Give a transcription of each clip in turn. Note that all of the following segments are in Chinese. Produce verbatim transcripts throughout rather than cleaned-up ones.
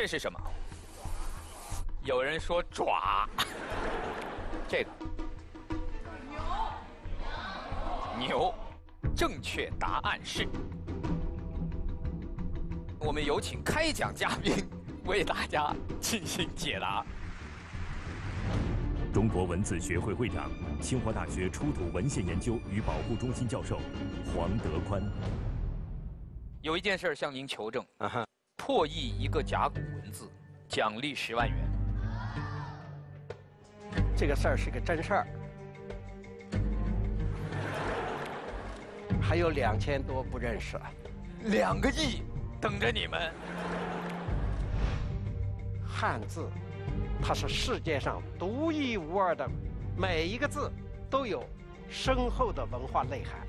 这是什么？有人说爪，这个牛牛，正确答案是。我们有请开讲嘉宾为大家进行解答。 中国文字学会会长、清华大学出土文献研究与保护中心教授黄德宽，有一件事向您求证：啊、破译一个甲骨文字，奖励十万元。这个事儿是个真事儿，还有两千多不认识，两个亿等着你们。汉字。 它是世界上独一无二的，每一个字都有深厚的文化内涵。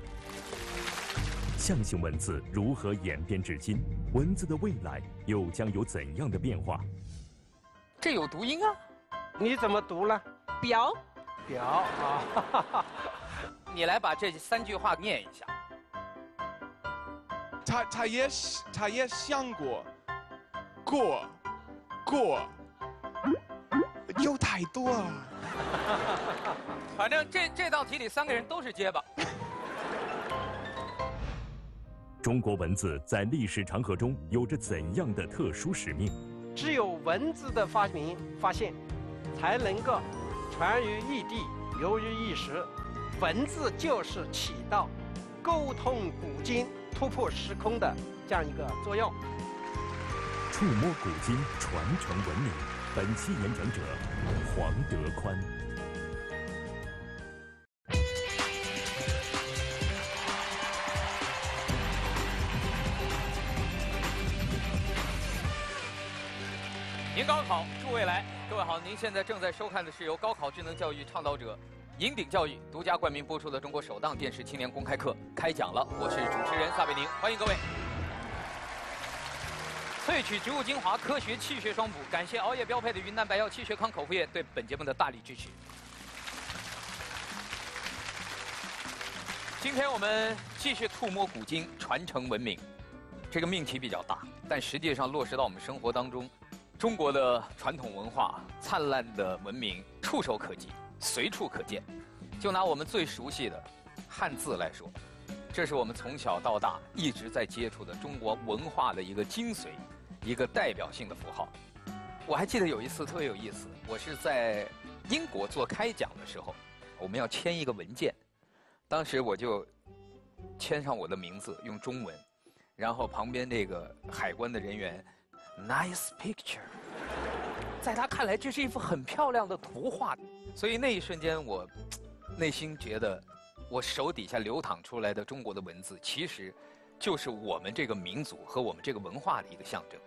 象形文字如何演变至今？文字的未来又将有怎样的变化？这有读音啊？你怎么读了？表表啊！哈哈你来把这三句话念一下。它它也它也想过，过过。 有太多啊！反正这这道题里三个人都是结巴。中国文字在历史长河中有着怎样的特殊使命？只有文字的发明发现，才能够传于异地，流于一时。文字就是起到沟通古今、突破时空的这样一个作用。触摸古今，传承文明。 本期演讲者黄德宽。您高考助未来，各位好，您现在正在收看的是由高考智能教育倡导者银鼎教育独家冠名播出的中国首档电视青年公开课，开讲了，我是主持人撒贝宁，欢迎各位。 萃取植物精华，科学气血双补。感谢熬夜标配的云南白药气血康口服液对本节目的大力支持。今天我们继续触摸古今，传承文明。这个命题比较大，但实际上落实到我们生活当中，中国的传统文化、灿烂的文明触手可及，随处可见。就拿我们最熟悉的汉字来说，这是我们从小到大一直在接触的中国文化的一个精髓。 一个代表性的符号，我还记得有一次特别有意思，我是在英国做开讲的时候，我们要签一个文件，当时我就签上我的名字，用中文，然后旁边这个海关的人员 ，nice picture， 在他看来这是一幅很漂亮的图画，所以那一瞬间我内心觉得，我手底下流淌出来的中国的文字，其实就是我们这个民族和我们这个文化的一个象征。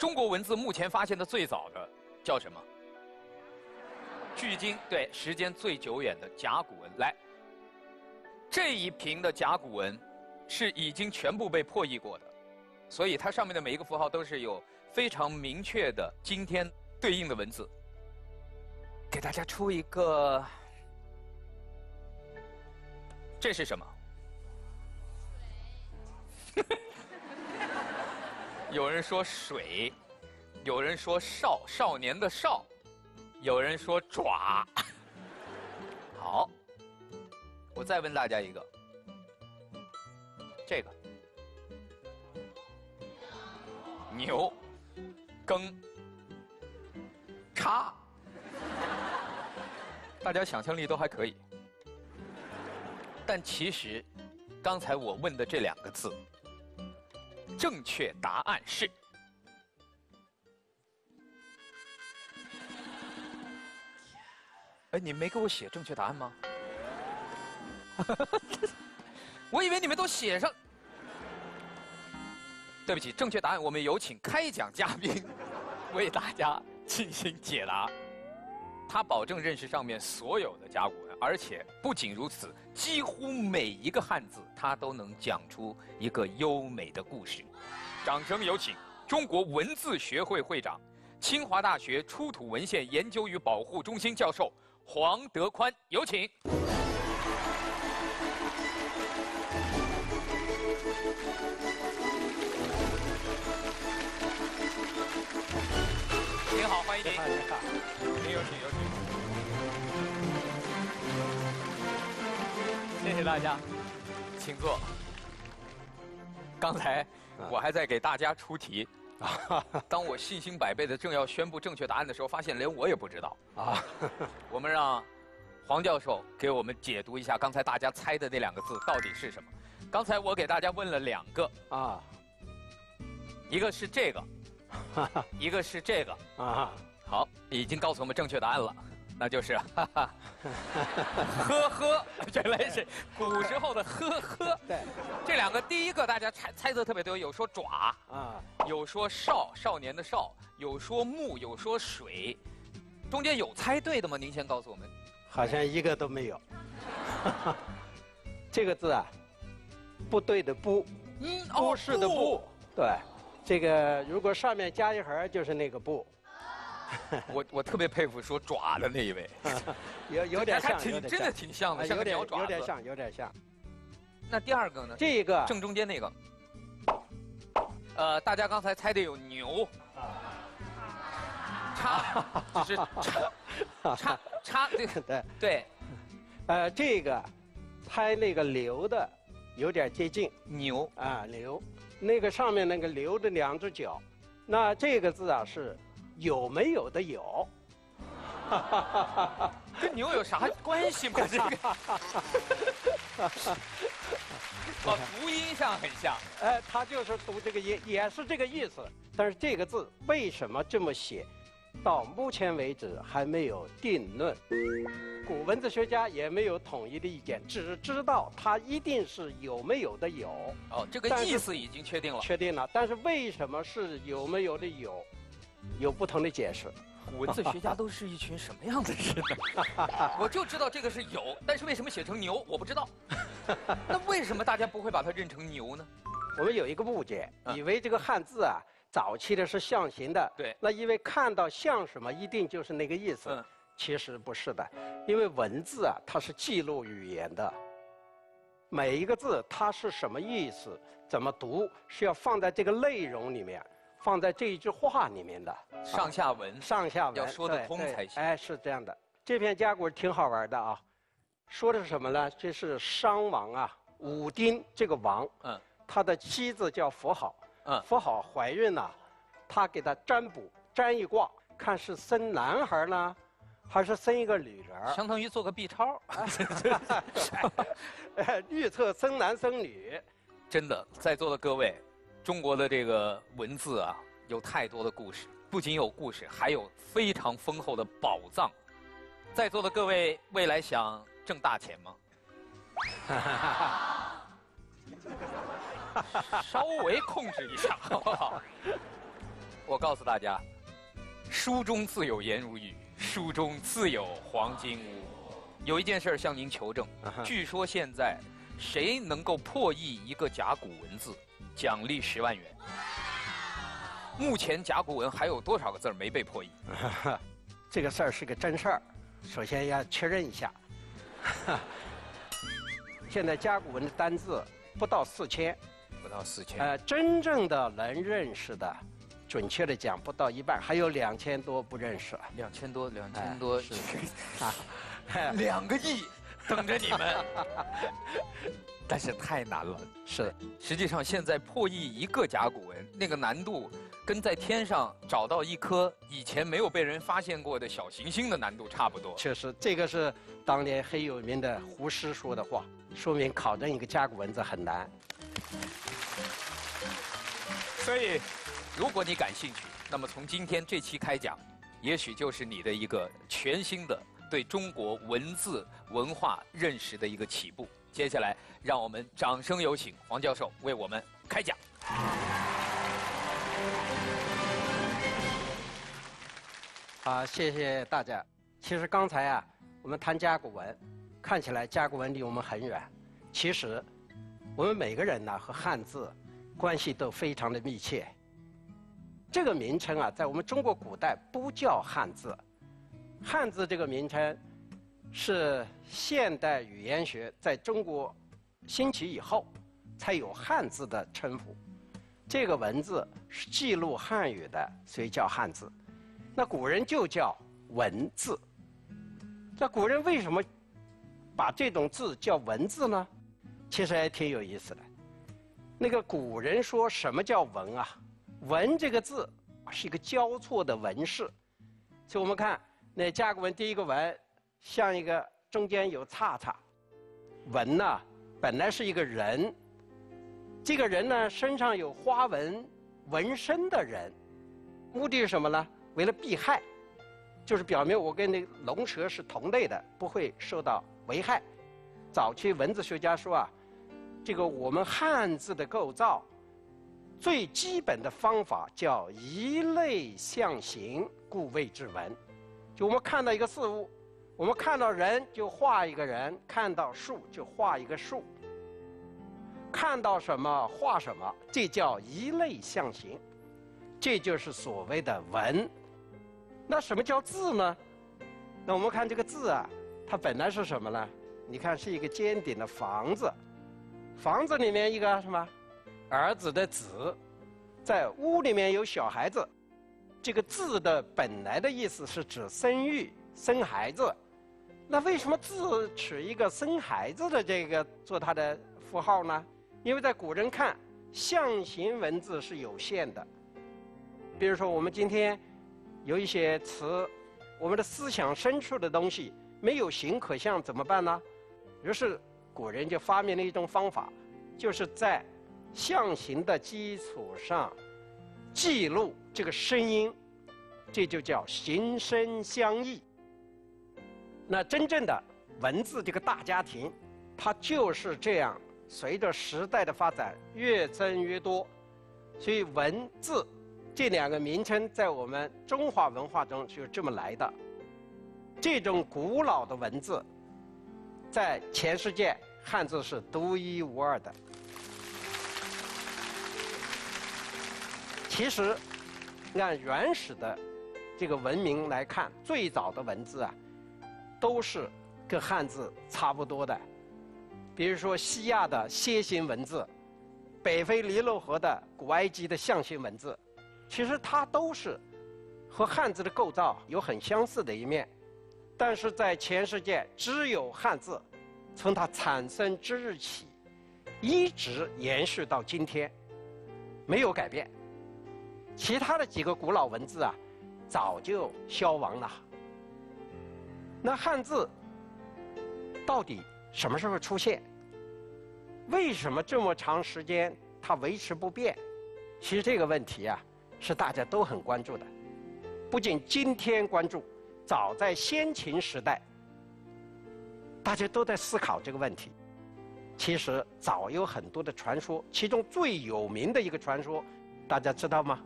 中国文字目前发现的最早的叫什么？距今对时间最久远的甲骨文。来，这一瓶的甲骨文是已经全部被破译过的，所以它上面的每一个符号都是有非常明确的今天对应的文字。给大家出一个，这是什么？有人说水，有人说少，少年的少，有人说爪。好，我再问大家一个，这个牛羹叉，大家想象力都还可以，但其实刚才我问的这两个字。 正确答案是哎，你没给我写正确答案吗？我以为你们都写上。对不起，正确答案我们有请开讲嘉宾为大家进行解答。他保证认识上面所有的甲骨文，而且不仅如此，几乎每一个汉字他都能讲出一个优美的故事。掌声有请中国文字学会会长、清华大学出土文献研究与保护中心教授黄德宽，有请。您好，欢迎您。您有请，有请。谢谢大家，请坐。刚才我还在给大家出题。 啊！当我信心百倍的正要宣布正确答案的时候，发现连我也不知道啊！我们让黄教授给我们解读一下刚才大家猜的那两个字到底是什么。刚才我给大家问了两个啊，一个是这个，一个是这个啊。好，已经告诉我们正确答案了，那就是哈哈，呵呵，原来是古时候的呵呵。对，这两个第一个大家猜猜测特别多，有说爪啊。 有说少少年的少，有说木，有说水，中间有猜对的吗？您先告诉我们。好像一个都没有。这个字啊，不对的不，嗯，不是的不，对，这个如果上面加一横就是那个不。我我特别佩服说爪的那一位，有有点像，有点真的挺像的，像个鸟爪子，有点像，有点像。那第二个呢？这个正中间那个。 呃，大家刚才猜的有牛，叉，就是叉，叉叉，对对对，呃，这个猜那个牛的有点接近牛啊牛，那个上面那个牛的两只脚，那这个字啊是有没有的有，跟牛有啥关系吗？这个。 哦，读音上很像，哎，他就是读这个音，也是这个意思。但是这个字为什么这么写，到目前为止还没有定论。古文字学家也没有统一的意见，只知道它一定是有没有的有。哦，这个意思已经确定了。确定了，但是为什么是有没有的有，有不同的解释。 文字学家都是一群什么样的人？我就知道这个是有，但是为什么写成牛，我不知道。那为什么大家不会把它认成牛呢？我们有一个误解，以为这个汉字啊，早期的是象形的。对。那因为看到像什么，一定就是那个意思。嗯。其实不是的，因为文字啊，它是记录语言的。每一个字它是什么意思，怎么读，是要放在这个内容里面。 放在这一句话里面的上下文，上下文要说得通才行。哎，是这样的。这篇甲骨挺好玩的啊，说的是什么呢？这是商王啊，武丁这个王，嗯，他的妻子叫妇好，嗯，妇好怀孕了、啊，他给他占卜，占一卦，看是生男孩呢，还是生一个女人？相当于做个 B 超，预测生男生女。真的，在座的各位。 中国的这个文字啊，有太多的故事，不仅有故事，还有非常丰厚的宝藏。在座的各位，未来想挣大钱吗？稍微控制一下，好不好？我告诉大家，书中自有颜如玉，书中自有黄金屋。有一件事向您求证，据说现在谁能够破译一个甲骨文字？ 奖励十万元。目前甲骨文还有多少个字没被破译？这个事儿是个真事儿，首先要确认一下。现在甲骨文的单字不到四千，不到四千。呃，真正的能认识的，准确的讲不到一半，还有两千多不认识。两千多，两千多，两个亿等着你们。但是太难了，是。实际上，现在破译一个甲骨文，那个难度跟在天上找到一颗以前没有被人发现过的小行星的难度差不多。确实，这个是当年很有名的胡适说的话，说明考证一个甲骨文字很难。所以，如果你感兴趣，那么从今天这期开讲，也许就是你的一个全新的对中国文字文化认识的一个起步。 接下来，让我们掌声有请黄教授为我们开讲。啊，谢谢大家。其实刚才啊，我们谈甲骨文，看起来甲骨文离我们很远，其实我们每个人呢和汉字关系都非常的密切。这个名称啊，在我们中国古代不叫汉字，汉字这个名称。 是现代语言学在中国兴起以后，才有汉字的称呼。这个文字是记录汉语的，所以叫汉字。那古人就叫文字。那古人为什么把这种字叫文字呢？其实还挺有意思的。那个古人说什么叫文啊？文这个字是一个交错的纹饰，所以我们看那甲骨文第一个文，像一个中间有叉叉。文呢、啊，本来是一个人，这个人呢身上有花纹纹身的人，目的是什么呢？为了避害，就是表明我跟那龙蛇是同类的，不会受到危害。早期文字学家说啊，这个我们汉字的构造。 最基本的方法叫一类象形，故谓之文。就我们看到一个事物，我们看到人就画一个人，看到树就画一个树，看到什么画什么，这叫一类象形，这就是所谓的文。那什么叫字呢？那我们看这个字啊，它本来是什么呢？你看是一个尖顶的房子，房子里面一个什么？ 儿子的子，在屋里面有小孩子，这个字的本来的意思是指生育、生孩子。那为什么字取一个生孩子的这个做它的符号呢？因为在古人看，象形文字是有限的。比如说，我们今天有一些词，我们的思想深处的东西没有形可象，怎么办呢？于是古人就发明了一种方法，就是在 象形的基础上，记录这个声音，这就叫形声相异。那真正的文字这个大家庭，它就是这样，随着时代的发展越增越多。所以文字这两个名称在我们中华文化中就是这么来的。这种古老的文字，在全世界汉字是独一无二的。 其实，按原始的这个文明来看，最早的文字啊，都是跟汉字差不多的。比如说西亚的楔形文字，北非尼罗河的古埃及的象形文字，其实它都是和汉字的构造有很相似的一面。但是在全世界，只有汉字从它产生之日起，一直延续到今天，没有改变。 其他的几个古老文字啊，早就消亡了。那汉字到底什么时候出现？为什么这么长时间它维持不变？其实这个问题啊，是大家都很关注的。不仅今天关注，早在先秦时代，大家都在思考这个问题。其实早有很多的传说，其中最有名的一个传说，大家知道吗？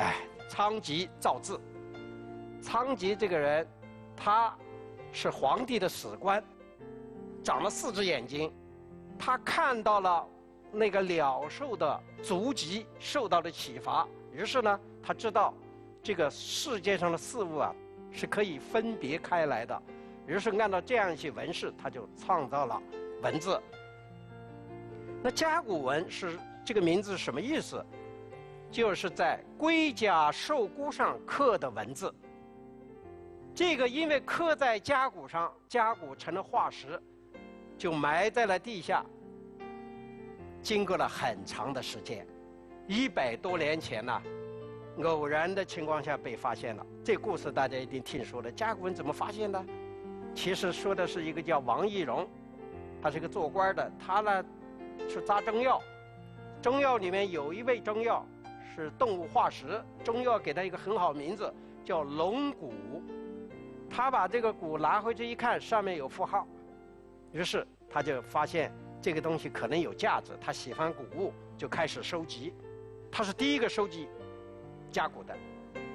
哎，仓颉造字。仓颉这个人，他是皇帝的史官，长了四只眼睛。他看到了那个鸟兽的足迹，受到了启发。于是呢，他知道这个世界上的事物啊是可以分别开来的。于是按照这样一些纹饰，他就创造了文字。那甲骨文是这个名字什么意思？ 就是在龟甲兽骨上刻的文字。这个因为刻在甲骨上，甲骨成了化石，就埋在了地下。经过了很长的时间，一百多年前呢、啊，偶然的情况下被发现了。这故事大家一定听说了。甲骨文怎么发现的？其实说的是一个叫王懿荣，他是个做官的，他呢去抓中药，中药里面有一味中药。 是动物化石，中药给它一个很好名字，叫龙骨。他把这个骨拿回去一看，上面有符号，于是他就发现这个东西可能有价值。他喜欢古物，就开始收集。他是第一个收集甲骨的。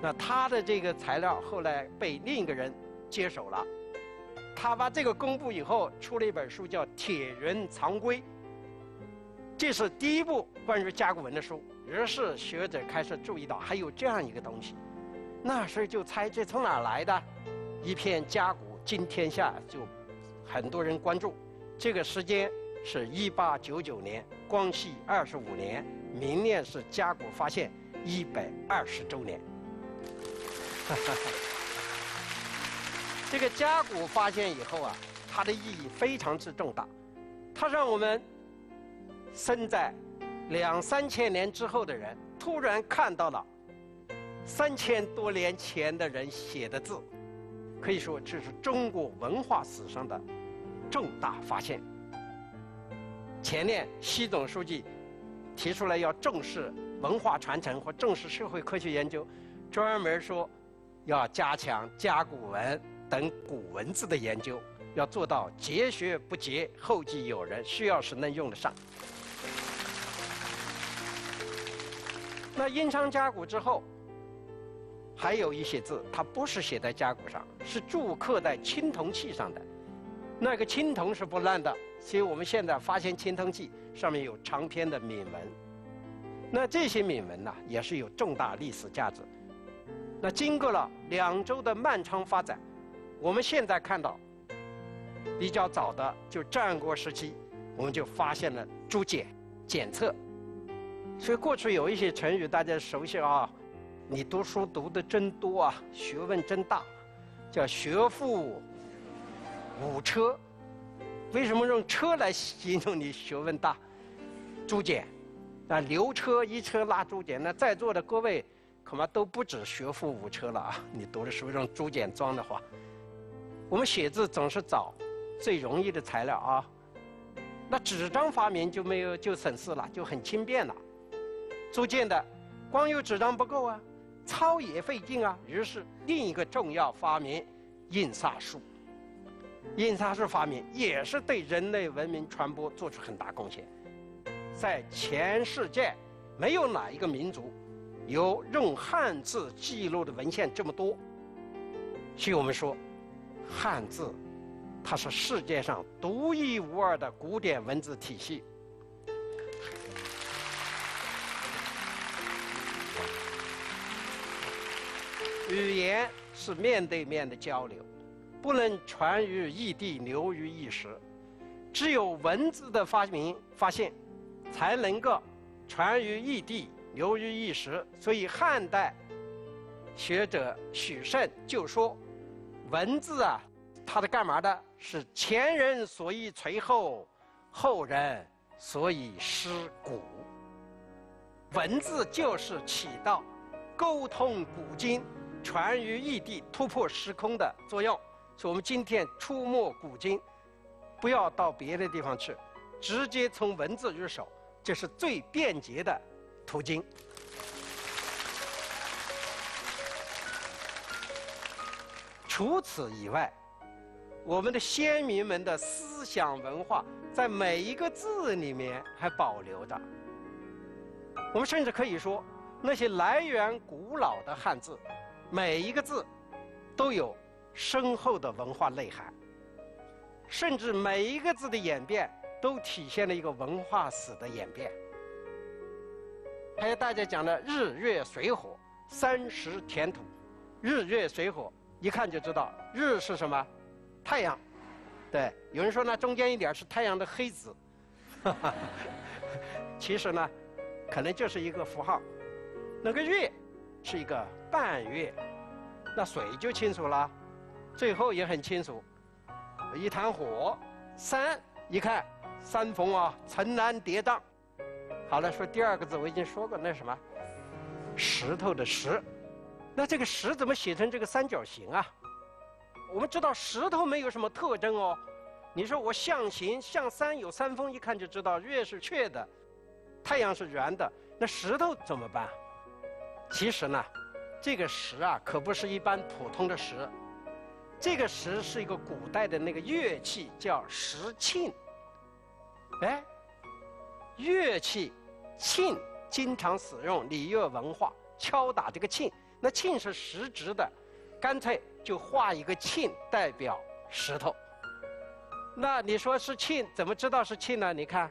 那他的这个材料后来被另一个人接手了。他把这个公布以后，出了一本书叫《铁人藏龟》，这是第一部关于甲骨文的书。 于是学者开始注意到还有这样一个东西，那时就猜这从哪儿来的，一片甲骨惊天下，就很多人关注。这个时间是一八九九年，光绪二十五年，明年是甲骨发现一百二十周年。这个甲骨发现以后啊，它的意义非常之重大，它让我们身在两三千年之后的人突然看到了三千多年前的人写的字，可以说这是中国文化史上的重大发现。前面习总书记提出来要重视文化传承和重视社会科学研究，专门说要加强甲骨文等古文字的研究，要做到绝学不竭，后继有人，需要时能用得上。那殷商甲骨之后，还有一些字，它不是写在甲骨上，是铸刻在青铜器上的。那个青铜是不烂的，所以我们现在发现青铜器上面有长篇的铭文。那这些铭文呢、啊，也是有重大历史价值。那经过了两周的漫长发展，我们现在看到，比较早的就战国时期，我们就发现了竹简、检测。所以过去有一些成语大家熟悉啊，你读书读得真多啊，学问真大，叫学富五车。为什么用车来形容你学问大？竹简，啊，牛车一车拉竹简。那在座的各位恐怕都不止学富五车了啊！你读的书用竹简装的话，我们写字总是找最容易的材料啊。那纸张发明就没有就省事了，就很轻便了。逐渐的，光有纸张不够啊，抄也费劲啊。于是另一个重要发明，印刷术。印刷术发明也是对人类文明传播做出很大贡献。在全世界，没有哪一个民族有用汉字记录的文献这么多。所以我们说，汉字它是世界上独一无二的古典文字体系。语言是面对面的交流，不能传于异地，流于一时。只有文字的发明发现，才能够传于异地，流于一时。所以汉代学者许慎就说，文字啊，它是干嘛的？是前人所以垂后，后人所以失古。文字就是起到沟通古今、传于异地、突破时空的作用。所以我们今天出没古今，不要到别的地方去，直接从文字入手，这是最便捷的途径。除此以外，我们的先民们的思想文化在每一个字里面还保留着。我们甚至可以说，那些来源古老的汉字，每一个字都有深厚的文化内涵，甚至每一个字的演变都体现了一个文化史的演变。还有大家讲的日月水火三时田土，日月水火一看就知道，日是什么？太阳。对，有人说那中间一点是太阳的黑子，其实呢，可能就是一个符号。那个月是一个半月，那水就清楚了，最后也很清楚。一潭火，山一看山峰啊，层峦叠嶂。好了，说第二个字我已经说过，那什么，石头的石。那这个石怎么写成这个三角形啊？我们知道石头没有什么特征哦。你说我象形象山有山峰，一看就知道月是缺的，太阳是圆的，那石头怎么办？其实呢，这个石啊可不是一般普通的石，这个石是一个古代的那个乐器，叫石磬。哎，乐器磬经常使用，礼乐文化敲打这个磬。那磬是石质的，干脆就画一个磬代表石头。那你说是磬，怎么知道是磬呢？你看，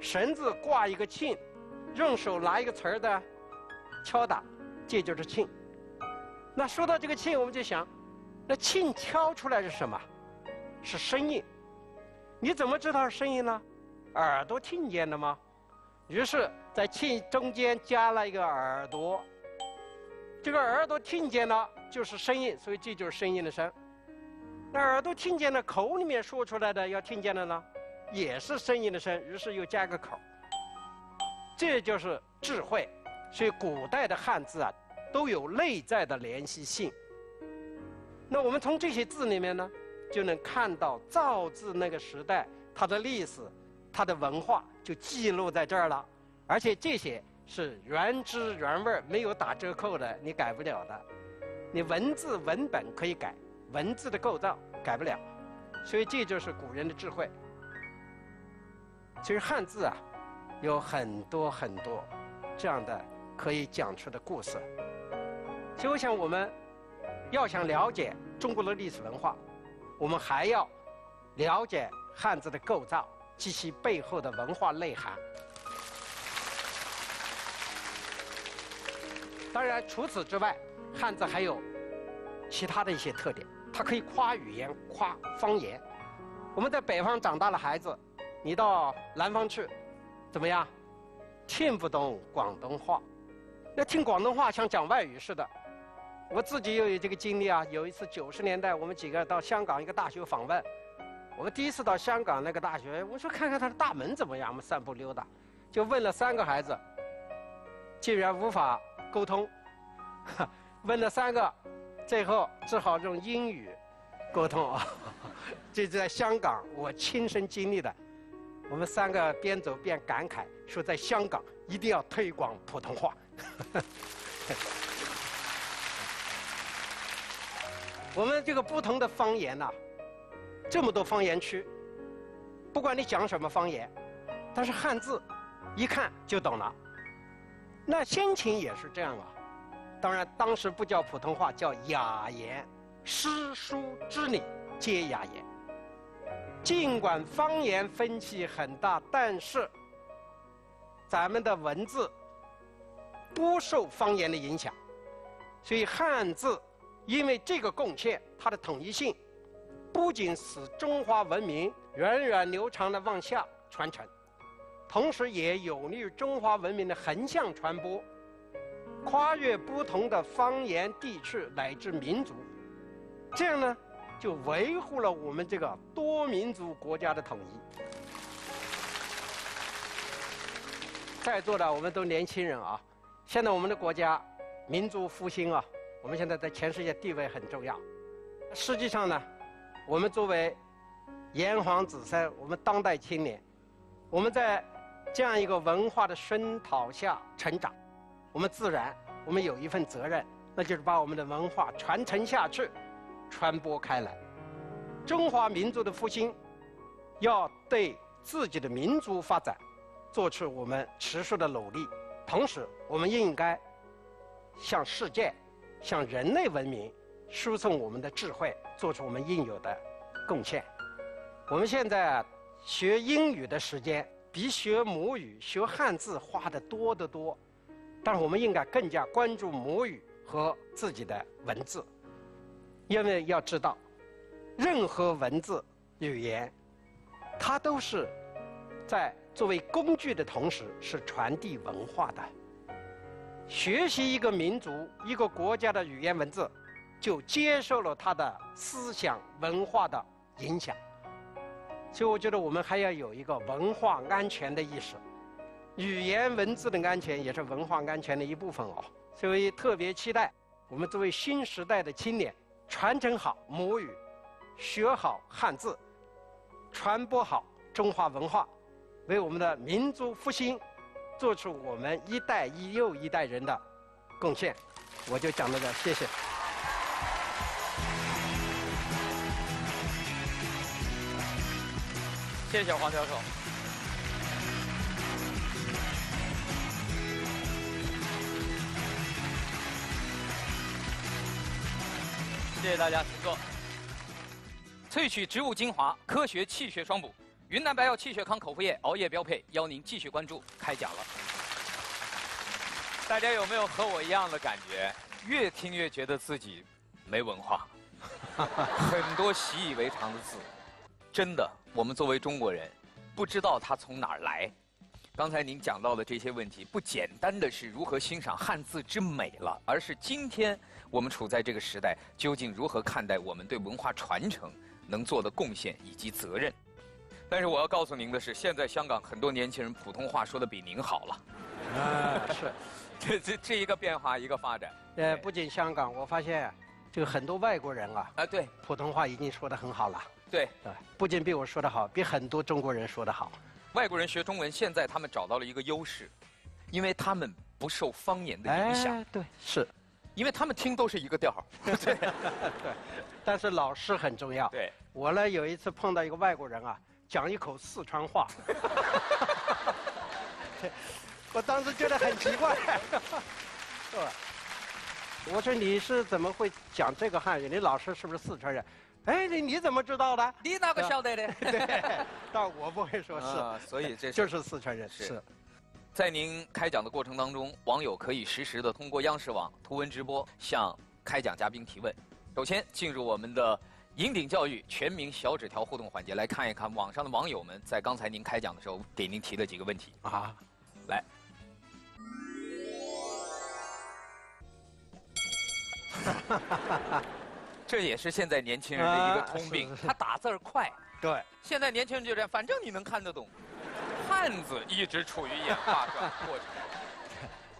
绳子挂一个磬，用手拿一个词儿的敲打，这就是磬。那说到这个磬，我们就想，那磬敲出来是什么？是声音。你怎么知道是声音呢？耳朵听见了吗？于是，在磬中间加了一个耳朵。这个耳朵听见了，就是声音，所以这就是声音的声。那耳朵听见了，口里面说出来的要听见了呢，也是声音的声，于是又加个口。这就是智慧。所以古代的汉字啊，都有内在的联系性。那我们从这些字里面呢，就能看到造字那个时代它的历史、它的文化就记录在这儿了，而且这些是原汁原味，没有打折扣的，你改不了的。你文字文本可以改，文字的构造改不了，所以这就是古人的智慧。其实汉字啊，有很多很多这样的可以讲出的故事。所以我想，我们要想了解中国的历史文化，我们还要了解汉字的构造及其背后的文化内涵。当然，除此之外，汉字还有其他的一些特点，它可以跨语言、跨方言。我们在北方长大的孩子，你到南方去，怎么样？听不懂广东话，那听广东话像讲外语似的。我自己又有这个经历啊，有一次九十年代，我们几个到香港一个大学访问，我们第一次到香港那个大学，我说看看它的大门怎么样，我们散步溜达，就问了三个孩子，竟然无法沟通，问了三个，最后只好用英语沟通啊。这在香港我亲身经历的，我们三个边走边感慨说，在香港一定要推广普通话。我们这个不同的方言呐、啊，这么多方言区，不管你讲什么方言，但是汉字一看就懂了。那先秦也是这样啊，当然当时不叫普通话，叫雅言，诗书之礼皆雅言。尽管方言分歧很大，但是咱们的文字不受方言的影响，所以汉字因为这个贡献，它的统一性不仅使中华文明源远流长的往下传承，同时也有利于中华文明的横向传播，跨越不同的方言、地区乃至民族，这样呢，就维护了我们这个多民族国家的统一。在座的我们都年轻人啊，现在我们的国家民族复兴啊，我们现在在全世界地位很重要。实际上呢，我们作为炎黄子孙，我们当代青年，我们在这样一个文化的熏陶下成长，我们自然我们有一份责任，那就是把我们的文化传承下去，传播开来。中华民族的复兴要对自己的民族发展做出我们持续的努力，同时我们应该向世界、向人类文明输送我们的智慧，做出我们应有的贡献。我们现在学英语的时间比学母语、学汉字花的多得多，但是我们应该更加关注母语和自己的文字，因为要知道，任何文字语言，它都是在作为工具的同时是传递文化的。学习一个民族、一个国家的语言文字，就接受了它的思想文化的影响。所以我觉得我们还要有一个文化安全的意识。语言文字的安全也是文化安全的一部分哦，所以特别期待我们作为新时代的青年，传承好母语，学好汉字，传播好中华文化，为我们的民族复兴做出我们一代又一代人的贡献。我就讲到这，谢谢。谢谢黄教授。谢谢大家。请坐。萃取植物精华，科学气血双补。云南白药气血康口服液熬夜标配，邀您继续关注。开讲了。大家有没有和我一样的感觉？越听越觉得自己没文化，很多习以为常的字，真的，我们作为中国人，不知道它从哪儿来，刚才您讲到的这些问题，不简单的是如何欣赏汉字之美了，而是今天我们处在这个时代，究竟如何看待我们对文化传承能做的贡献以及责任？但是我要告诉您的是，现在香港很多年轻人普通话说的比您好了。啊，是，这这这一个变化，一个发展。呃，不仅香港，我发现这个很多外国人啊，啊对，普通话已经说的很好了。对对，不仅比我说的好，比很多中国人说的好。 外国人学中文，现在他们找到了一个优势，因为他们不受方言的影响。哎、对，是，因为他们听都是一个调。对，对。但是老师很重要。对。我呢有一次碰到一个外国人啊，讲一口四川话，我当时觉得很奇怪。是吧？我说你是怎么会讲这个汉语？你老师是不是四川人？ 哎，你你怎么知道的？你哪个晓得的？对，但我不会说是，啊、所以这是就是四川人。是，是在您开讲的过程当中，网友可以实时的通过央视网图文直播向开讲嘉宾提问。首先进入我们的银鼎教育全民小纸条互动环节，来看一看网上的网友们在刚才您开讲的时候给您提的几个问题啊，来。 这也是现在年轻人的一个通病，啊、是是是他打字儿快。对，现在年轻人就这样，反正你能看得懂。汉字一直处于演化转过程。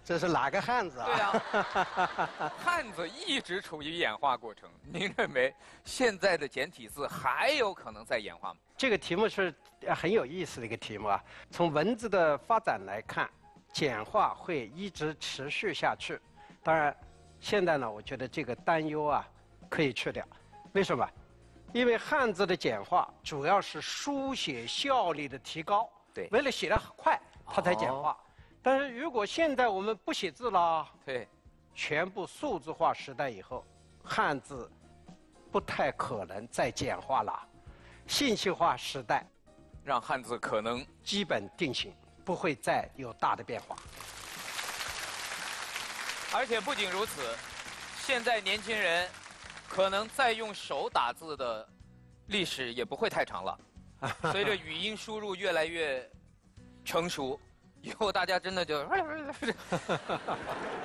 这是哪个汉字啊？对啊，汉字一直处于演化过程。您认为现在的简体字还有可能在演化吗？这个题目是很有意思的一个题目啊。从文字的发展来看，简化会一直持续下去。当然，现在呢，我觉得这个担忧啊。 可以去掉，为什么？因为汉字的简化主要是书写效率的提高，对，为了写得快，它才简化。哦、但是如果现在我们不写字了，对，全部数字化时代以后，汉字不太可能再简化了。信息化时代，让汉字可能基本定型，不会再有大的变化。而且不仅如此，现在年轻人。 可能再用手打字的历史也不会太长了。随着语音输入越来越成熟，以后大家真的就……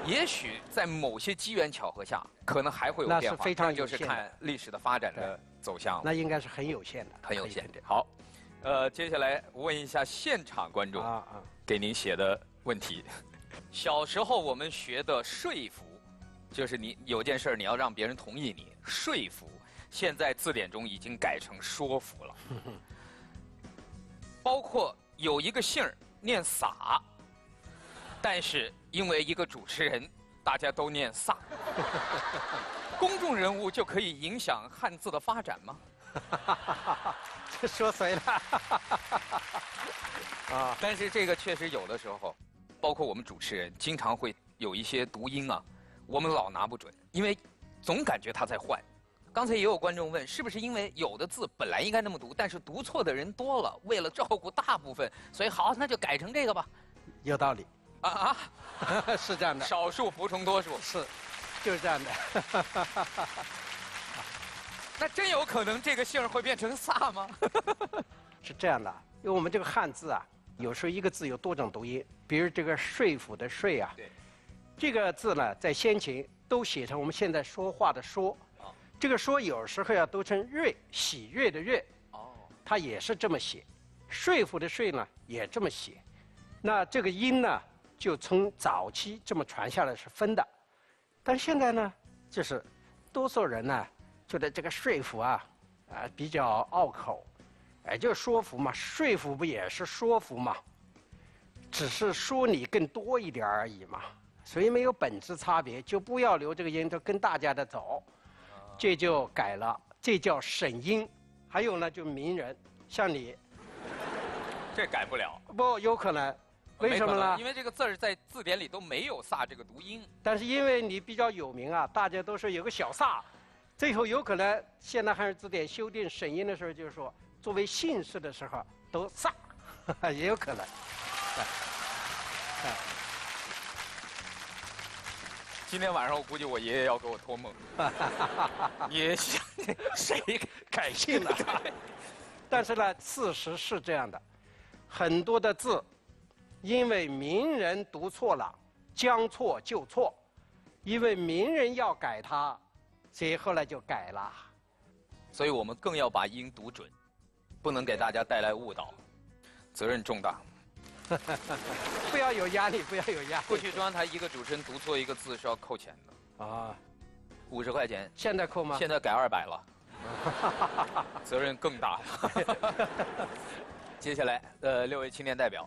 也许在某些机缘巧合下，可能还会有变化。那是非常有限的，就是看历史的发展的走向。那应该是很有限的，很有限的。好，呃，接下来问一下现场观众给您写的问题。小时候我们学的说服。 就是你有件事儿，你要让别人同意你，说服。现在字典中已经改成说服了。包括有一个姓儿念撒，但是因为一个主持人，大家都念撒。公众人物就可以影响汉字的发展吗？这说谁呢？啊！但是这个确实有的时候，包括我们主持人，经常会有一些读音啊。 我们老拿不准，因为总感觉他在换。刚才也有观众问，是不是因为有的字本来应该那么读，但是读错的人多了，为了照顾大部分，所以好，那就改成这个吧。有道理。啊啊，是这样的。少数服从多数。是，就是这样的。那真有可能这个姓会变成撒吗？是这样的，因为我们这个汉字啊，有时候一个字有多种读音，比如这个说服的说啊。对。 这个字呢，在先秦都写成我们现在说话的“说”，这个“说”有时候要读成“悦”，喜悦的“悦”，哦，它也是这么写。说服的“说”呢，也这么写。那这个音呢，就从早期这么传下来是分的，但现在呢，就是多数人呢，觉得这个“说服”啊，啊、呃、比较拗口，哎，就说服嘛，说服不也是说服嘛，只是说你更多一点而已嘛。 所以没有本质差别，就不要留这个音，都跟大家的走，这就改了，这叫审音。还有呢，就名人，像你，这改不了。不，有可能，为什么呢？因为这个字儿在字典里都没有“撒”这个读音。但是因为你比较有名啊，大家都说有个小撒，最后有可能现代汉语字典修订审音的时候，就是说作为姓氏的时候都撒，也有可能。哎哎 今天晚上我估计我爷爷要给我托梦，也想谁改姓了？但是呢，事实是这样的，很多的字因为名人读错了，将错就错，因为名人要改它，所以后来就改了。所以我们更要把音读准，不能给大家带来误导，责任重大。 不要有压力，不要有压力。过去中央台一个主持人读错一个字是要扣钱的啊，五十块钱。现在扣吗？现在改二百了，责任更大了。接下来，呃，六位青年代表。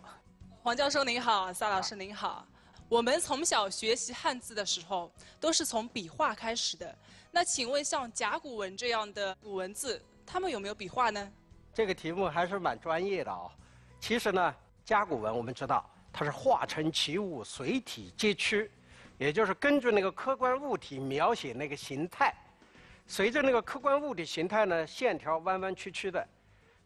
王教授您好，撒老师您好。我们从小学习汉字的时候，都是从笔画开始的。那请问，像甲骨文这样的古文字，他们有没有笔画呢？这个题目还是蛮专业的啊、哦。其实呢。 甲骨文我们知道它是画成其物，随体皆屈，也就是根据那个客观物体描写那个形态，随着那个客观物体形态呢，线条弯弯曲曲的，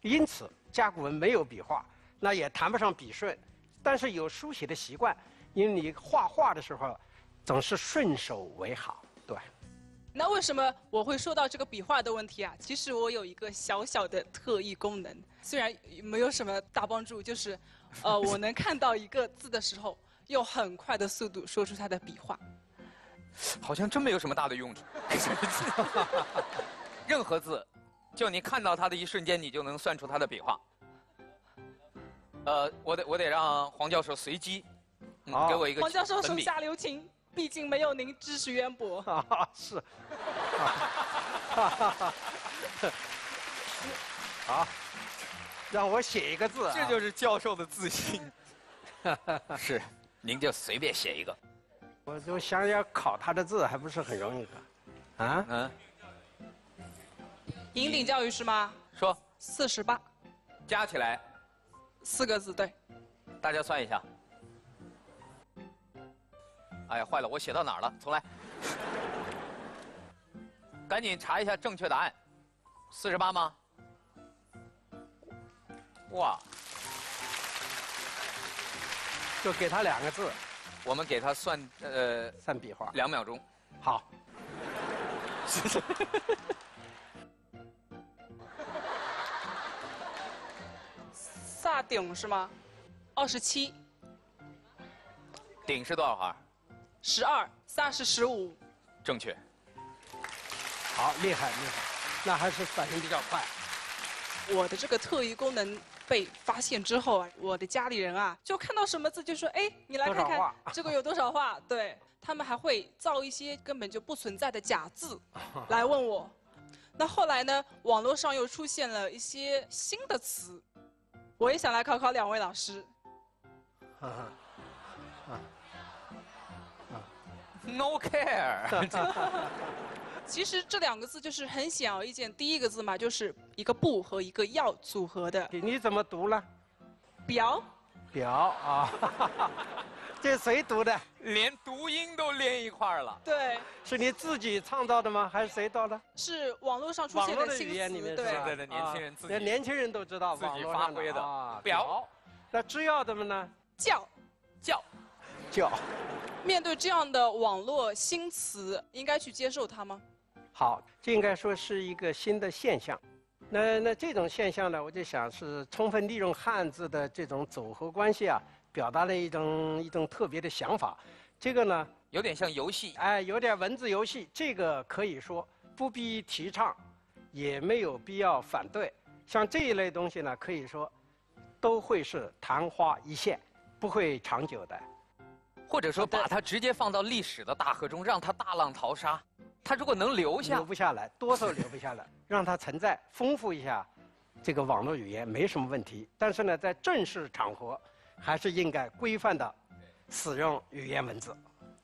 因此甲骨文没有笔画，那也谈不上笔顺，但是有书写的习惯，因为你画画的时候总是顺手为好，对。那为什么我会说到这个笔画的问题啊？其实我有一个小小的特异功能，虽然没有什么大帮助，就是。 呃，我能看到一个字的时候，用很快的速度说出它的笔画。好像真没有什么大的用处。任何字，就你看到它的一瞬间，你就能算出它的笔画。呃，我得我得让黄教授随机，嗯哦、给我一个。黄教授手下留情，毕竟没有您知识渊博。啊、是。啊好。让我写一个字、啊，这就是教授的自信。是，您就随便写一个。我就想要考他的字，还不是很容易考。啊？嗯。引领教育是吗？说。四十八。加起来。四个字，对。大家算一下。哎呀，坏了，我写到哪儿了？重来。赶紧查一下正确答案。四十八吗？ 哇！就给他两个字，我们给他算呃算笔画，两秒钟。好。萨顶是吗？二十七。顶是多少行？十二，萨是十五。正确。好，厉害厉害，那还是反应比较快。我的这个特异功能。 被发现之后啊，我的家里人啊，就看到什么字就说：“哎，你来看看这个有多少画。”对他们还会造一些根本就不存在的假字来问我。那后来呢，网络上又出现了一些新的词，我也想来考考两位老师。No care。其实这两个字就是很显而易见，第一个字嘛，就是一个不和一个要组合的。你怎么读了？表。表啊，这谁读的？连读音都连一块儿了。对。是你自己创造的吗？还是谁到的？是网络上出现的新词。网络的语言里面，对对对，年轻人自己。年轻人都知道，自己发挥的。表。那制药的呢？叫。叫。叫。面对这样的网络新词，应该去接受它吗？ 好，这应该说是一个新的现象。那那这种现象呢，我就想是充分利用汉字的这种组合关系啊，表达了一种一种特别的想法。这个呢，有点像游戏，哎，有点文字游戏。这个可以说不必提倡，也没有必要反对。像这一类东西呢，可以说都会是昙花一现，不会长久的。或者说，把它直接放到历史的大河中，让它大浪淘沙。 它如果能留下，留不下来，多少留不下来，让它存在，丰富一下，这个网络语言没什么问题。但是呢，在正式场合，还是应该规范的使用语言文字。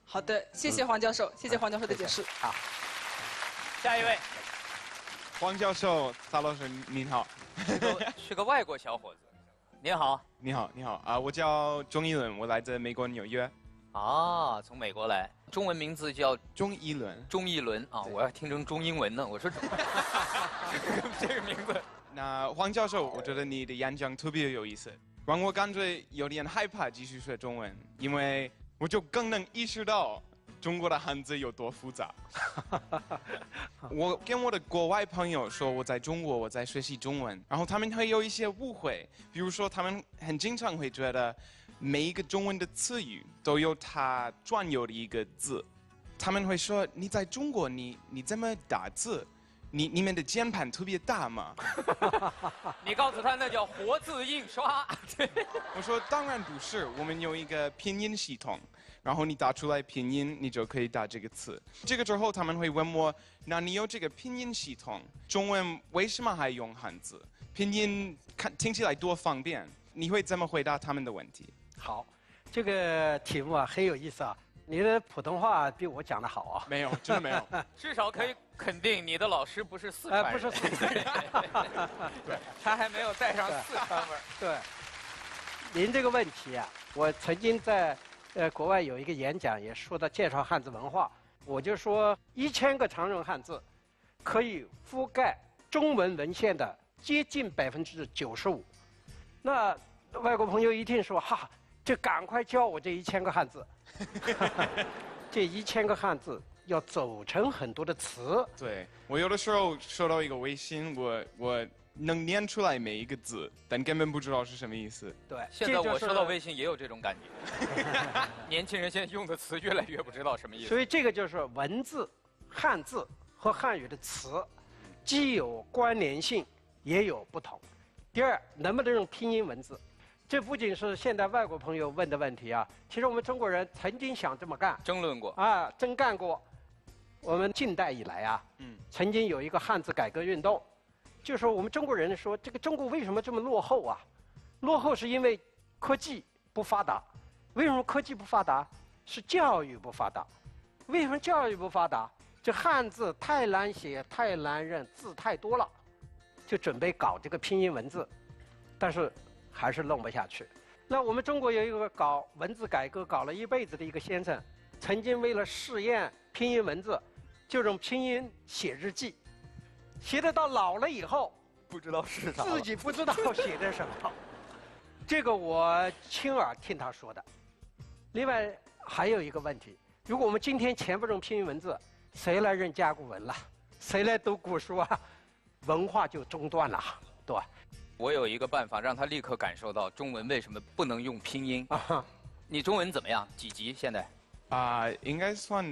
好的，谢谢黄教授，嗯、谢谢黄教授的解释。好，下一位，黄教授，撒老师您好，是个是个外国小伙子，您好，你好，你好啊，我叫钟一伦，我来自美国纽约。 啊，从美国来，中文名字叫钟一伦。钟一伦啊，我要听成中英文呢。我说这个名字。那黄教授，我觉得你的演讲特别有意思，让我感觉有点害怕继续学中文，因为我就更能意识到中国的汉字有多复杂。我跟我的国外朋友说我在中国，我在学习中文，然后他们会有一些误会，比如说他们很经常会觉得。每一个中文的词语都有它专有的一个字。他们会说：“你在中国，你你怎么打字？你你们的键盘特别大嘛？”你告诉他那叫活字印刷。我说：“当然不是，我们有一个拼音系统，然后你打出来拼音，你就可以打这个词。”这个之后他们会问我：“那你有这个拼音系统，中文为什么还用汉字？拼音看听起来多方便。”你会怎么回答他们的问题？好，这个题目啊很有意思啊。你的普通话比我讲的好啊！没有，真的没有。至少可以肯定，你的老师不是四川人，不是四川人，对，他还没有带上四川味儿。对，您这个问题啊，我曾经在呃国外有一个演讲，也说到介绍汉字文化，我就说一千个常用汉字，可以覆盖中文文献的接近百分之九十五。那外国朋友一定说哈。就赶快教我这一千个汉字，这一千个汉字要组成很多的词。对，我有的时候收到一个微信，我我能念出来每一个字，但根本不知道是什么意思。对，现在我收到微信也有这种感觉。年轻人现在用的词越来越不知道什么意思。所以这个就是文字、汉字和汉语的词，既有关联性，也有不同。第二，能不能用拼音文字？这不仅是现在外国朋友问的问题啊，其实我们中国人曾经想这么干，争论过啊，真干过。我们近代以来啊，嗯，曾经有一个汉字改革运动，就说我们中国人说这个中国为什么这么落后啊？落后是因为科技不发达。为什么科技不发达？是教育不发达。为什么教育不发达？这汉字太难写、太难认，字太多了，就准备搞这个拼音文字，但是。还是弄不下去。那我们中国有一个搞文字改革搞了一辈子的一个先生，曾经为了试验拼音文字，就用拼音写日记，写得到老了以后不知道是啥，自己不知道写的什么。这个我亲耳听他说的。另外还有一个问题，如果我们今天全部用拼音文字，谁来认甲骨文了？谁来读古书啊？文化就中断了，对吧？我有一个办法，让他立刻感受到中文为什么不能用拼音。啊、你中文怎么样？几级现在？啊、呃，应该算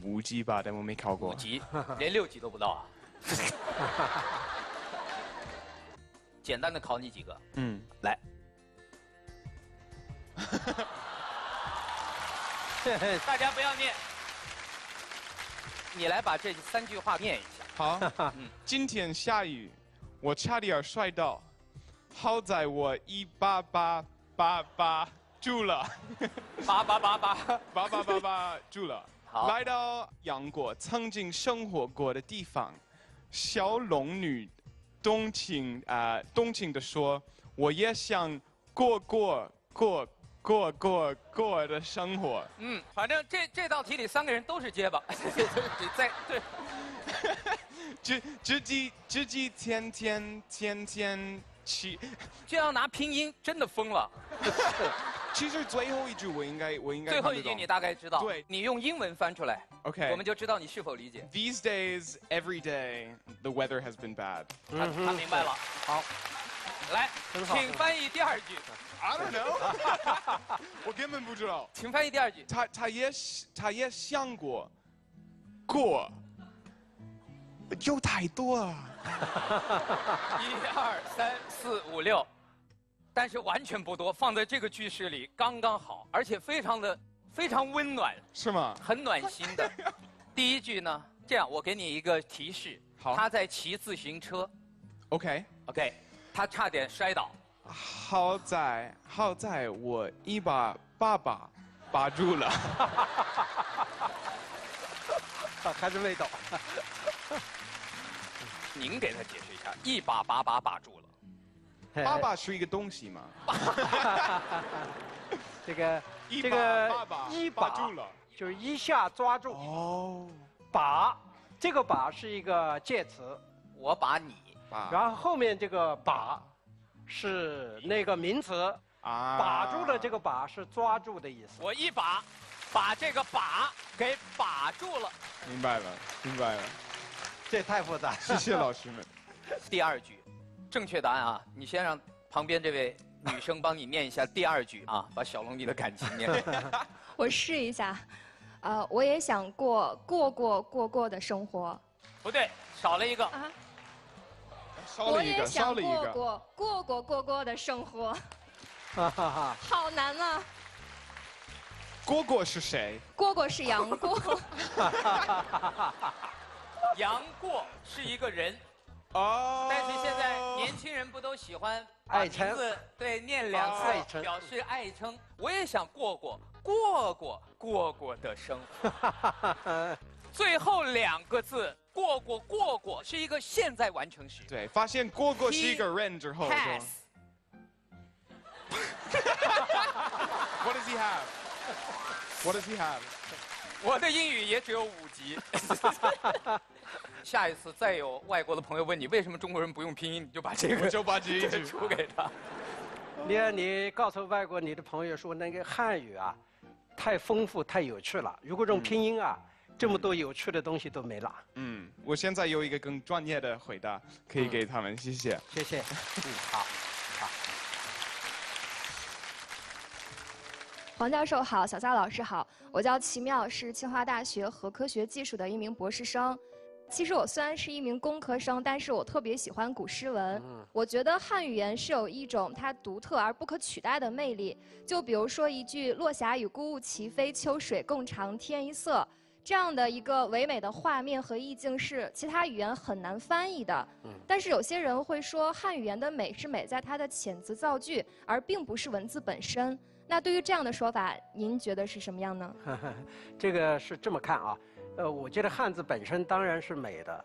五级吧，但我没考过。五级，连六级都不到啊！简单的考你几个。嗯，来。大家不要念，你来把这三句话念一下。好。嗯、今天下雨，我差点摔倒。好在我一八八八八住了，八八八八八八八八住了。来到杨国曾经生活过的地方，小龙女动情啊、呃、动情地说：“我也想过过过过过过的生活。”嗯，反正这这道题里三个人都是结巴，在对。直直击直击天天天天。七，这样拿拼音真的疯了。其实最后一句我应该我应该最后一句你大概知道。对，你用英文翻出来 ，OK， 我们就知道你是否理解。These days, every day, the weather has been bad。他他明白了。好，来，请翻译第二句。I don't know， 我根本不知道。请翻译第二句。他他也他也想过，过，有太多啊。一二三四五六，但是完全不多，放在这个句式里刚刚好，而且非常的非常温暖，是吗？很暖心的。第一句呢，这样我给你一个提示，他在骑自行车。OK OK， 他差点摔倒。好在好在我一把爸爸把住了，还是没倒。您给他解释一下，一把把把把住了，爸爸是一个东西嘛？这个这个一把住了，就是一下抓住。哦，把这个把是一个介词，我把你，然后后面这个把是那个名词啊，把住了这个把是抓住的意思。我一把把这个把给把住了。明白了，明白了。这太复杂了，谢谢老师们。第二句，正确答案啊！你先让旁边这位女生帮你念一下第二句啊，把小龙女的感情念。我试一下，呃，我也想过过过过过的生活。不对，少了一个。啊，少了一个，少了一个。我也想过过过过过的生活。哈哈哈。好难啊。 蝈蝈是谁？蝈蝈是杨过。杨过是一个人。哦。但是现在年轻人不都喜欢把名字对念两次，表示爱称。我也想过过过过过过的生活。最后两个字过过过过是一个现在完成时。对，发现蝈蝈是一个人之后。Pass。What does he have? What does he have? 我的英语也只有五级。下一次再有外国的朋友问你为什么中国人不用拼音，你就把这个就把这一句出给他。你你告诉外国你的朋友说那个汉语啊，太丰富太有趣了。如果用拼音啊，嗯、这么多有趣的东西都没了。嗯，我现在有一个更专业的回答可以给他们，嗯、谢谢。谢谢。嗯，好。 黄教授好，小撒老师好，我叫齐妙，是清华大学核科学技术的一名博士生。其实我虽然是一名工科生，但是我特别喜欢古诗文。我觉得汉语言是有一种它独特而不可取代的魅力。就比如说一句“落霞与孤鹜齐飞，秋水共长天一色”这样的一个唯美的画面和意境是其他语言很难翻译的。但是有些人会说汉语言的美是美在它的遣词造句，而并不是文字本身。 那对于这样的说法，您觉得是什么样呢？呵呵这个是这么看啊，呃，我觉得汉字本身当然是美的，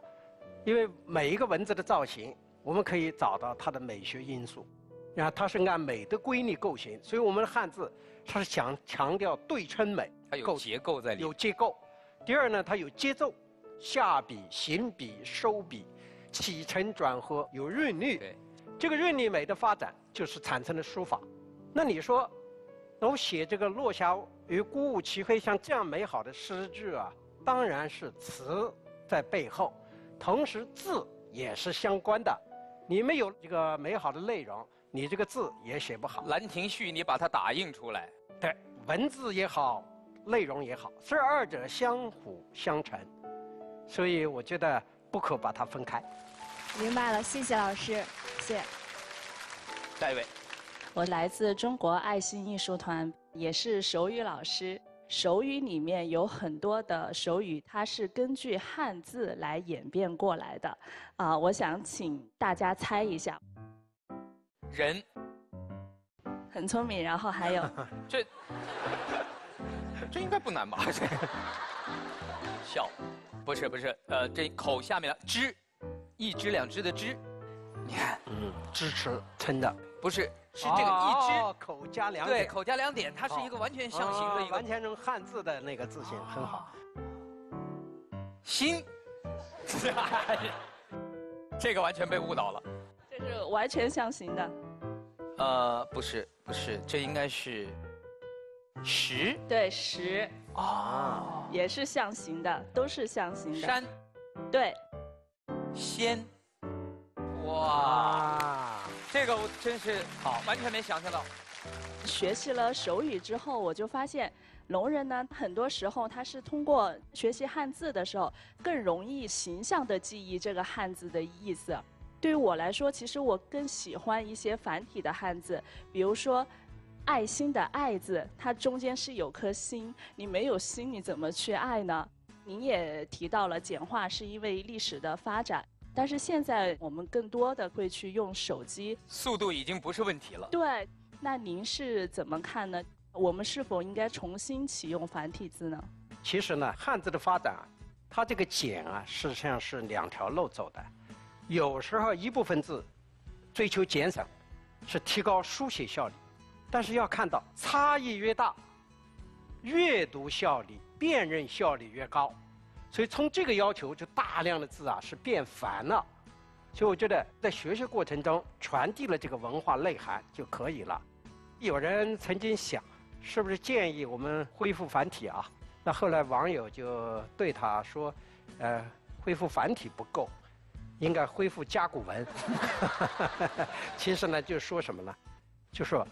因为每一个文字的造型，我们可以找到它的美学因素，然后它是按美的规律构型，所以我们的汉字它是想强调对称美，它有结构在里面，有结构。第二呢，它有节奏，下笔、行笔、收笔，起承转合有韵律。对，这个韵律美的发展就是产生了书法。那你说？ 我写这个“落霞与孤鹜齐飞”像这样美好的诗句啊，当然是词在背后，同时字也是相关的。你没有这个美好的内容，你这个字也写不好。《兰亭序》你把它打印出来，对，文字也好，内容也好，这二者相辅相成，所以我觉得不可把它分开。明白了，谢谢老师，谢谢。下一位。 我来自中国爱心艺术团，也是手语老师。手语里面有很多的手语，它是根据汉字来演变过来的。啊、呃，我想请大家猜一下。人，很聪明，然后还有这，这应该不难吧？这笑，不是不是，呃，这口下面的支，一只两只的支，你看，嗯，支持，撑的。 不是，是这个一只、哦、口加两点，对，口加两点，它是一个完全象形的一个，哦、完全用汉字的那个字形，很好。心，这个完全被误导了。这是完全象形的。呃，不是，不是，这应该是十，对，十，哦，也是象形的，都是象形的。山，对，仙，哇。 这个我真是好，完全没想象到。学习了手语之后，我就发现聋人呢，很多时候他是通过学习汉字的时候，更容易形象地记忆这个汉字的意思。对于我来说，其实我更喜欢一些繁体的汉字，比如说“爱心”的“爱”字，它中间是有颗心，你没有心，你怎么去爱呢？您也提到了简化是因为历史的发展。 但是现在我们更多的会去用手机，速度已经不是问题了。对，那您是怎么看呢？我们是否应该重新启用繁体字呢？其实呢，汉字的发展，它这个简啊，实际上是两条路走的。有时候一部分字追求节省，是提高书写效率，但是要看到差异越大，阅读效率、辨认效率越高。 所以从这个要求，就大量的字啊是变繁了，所以我觉得在学习过程中传递了这个文化内涵就可以了。有人曾经想，是不是建议我们恢复繁体啊？那后来网友就对他说，呃，恢复繁体不够，应该恢复甲骨文。其实呢，就是说什么呢？就说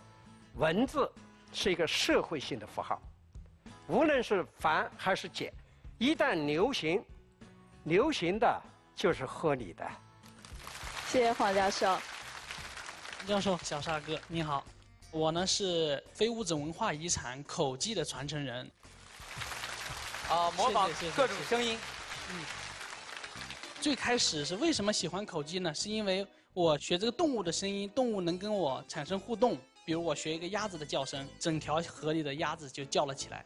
文字是一个社会性的符号，无论是繁还是简，一旦流行，流行的就是合理的。谢谢黄教授。教授，小沙哥你好，我呢是非物质文化遗产口技的传承人。啊、呃，模仿各种声音。嗯。最开始是为什么喜欢口技呢？是因为我学这个动物的声音，动物能跟我产生互动。比如我学一个鸭子的叫声，整条河里的鸭子就叫了起来。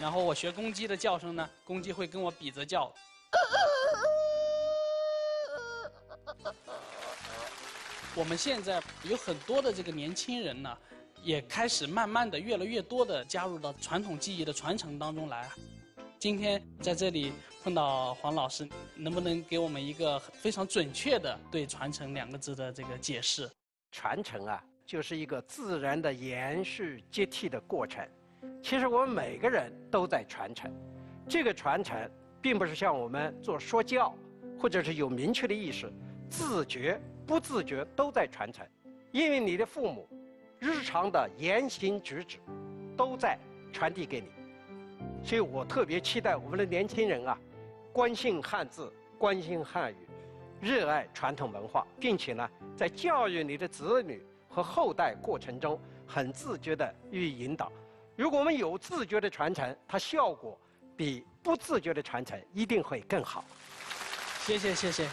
然后我学公鸡的叫声呢，公鸡会跟我比着叫。我们现在有很多的这个年轻人呢，也开始慢慢的、越来越多的加入到传统技艺的传承当中来。今天在这里碰到黄老师，能不能给我们一个非常准确的对传承两个字的这个解释？传承啊，就是一个自然的延续、接替的过程。其实我们每个人都在传承，这个传承并不是像我们做说教，或者是有明确的意识，自觉不自觉都在传承，因为你的父母日常的言行举止都在传递给你。所以我特别期待我们的年轻人啊，关心汉字，关心汉语，热爱传统文化，并且呢，在教育你的子女和后代过程中，很自觉地予以引导。如果我们有自觉的传承，它效果比不自觉的传承一定会更好。谢谢谢谢。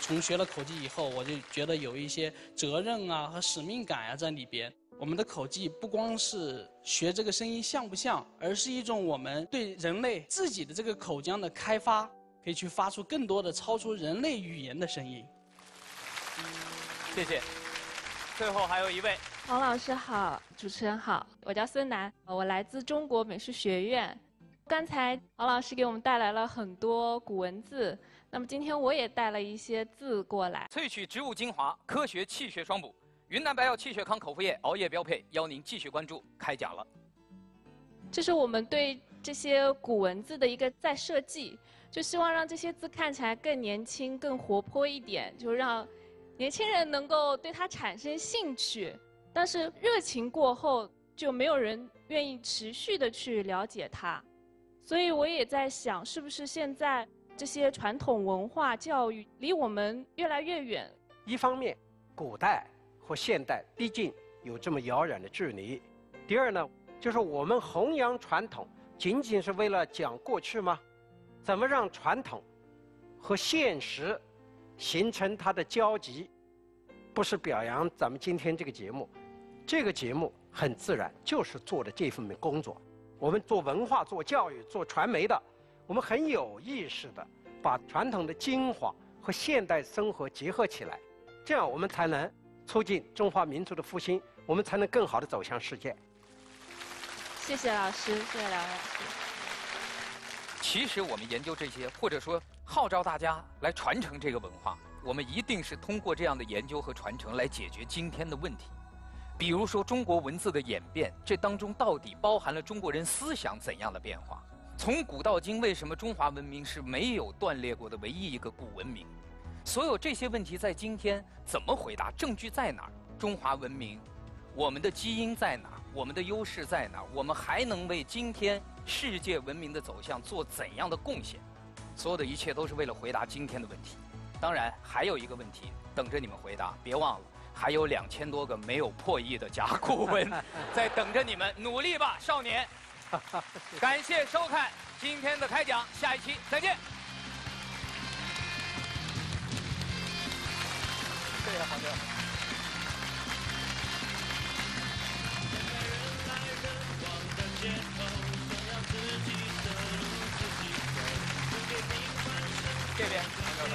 从学了口技以后，我就觉得有一些责任啊和使命感啊在里边。我们的口技不光是学这个声音像不像，而是一种我们对人类自己的这个口腔的开发，可以去发出更多的超出人类语言的声音。谢谢。最后还有一位。黄老师好，主持人好，我叫孙楠，我来自中国美术学院。刚才黄老师给我们带来了很多古文字，那么今天我也带了一些字过来。萃取植物精华，科学气血双补。云南白药气血康口服液熬夜标配，邀您继续关注开讲了。这是我们对这些古文字的一个再设计，就希望让这些字看起来更年轻、更活泼一点，就让年轻人能够对它产生兴趣。但是热情过后，就没有人愿意持续的去了解它。所以我也在想，是不是现在这些传统文化教育离我们越来越远？一方面，古代和现代毕竟有这么遥远的距离。第二呢，就是我们弘扬传统，仅仅是为了讲过去吗？怎么让传统和现实形成它的交集？不是表扬咱们今天这个节目，这个节目很自然就是做的这份工作。我们做文化、做教育、做传媒的，我们很有意识的把传统的精华和现代生活结合起来，这样我们才能促进中华民族的复兴，我们才能更好的走向世界。谢谢老师，谢谢两位老师。其实我们研究这些，或者说号召大家来传承这个文化，我们一定是通过这样的研究和传承来解决今天的问题。比如说中国文字的演变，这当中到底包含了中国人思想怎样的变化？从古到今，为什么中华文明是没有断裂过的唯一一个古文明？所有这些问题在今天怎么回答？证据在哪儿？中华文明，我们的基因在哪儿？我们的优势在哪儿？我们还能为今天世界文明的走向做怎样的贡献？所有的一切都是为了回答今天的问题。当然，还有一个问题等着你们回答，别忘了还有两千多个没有破译的甲骨文在等着你们，努力吧，少年！感谢收看今天的开讲，下一期再见。谢谢黄教授。人来人往的街头，总让自己走，自己走，不给平凡生活的借别，黄教授。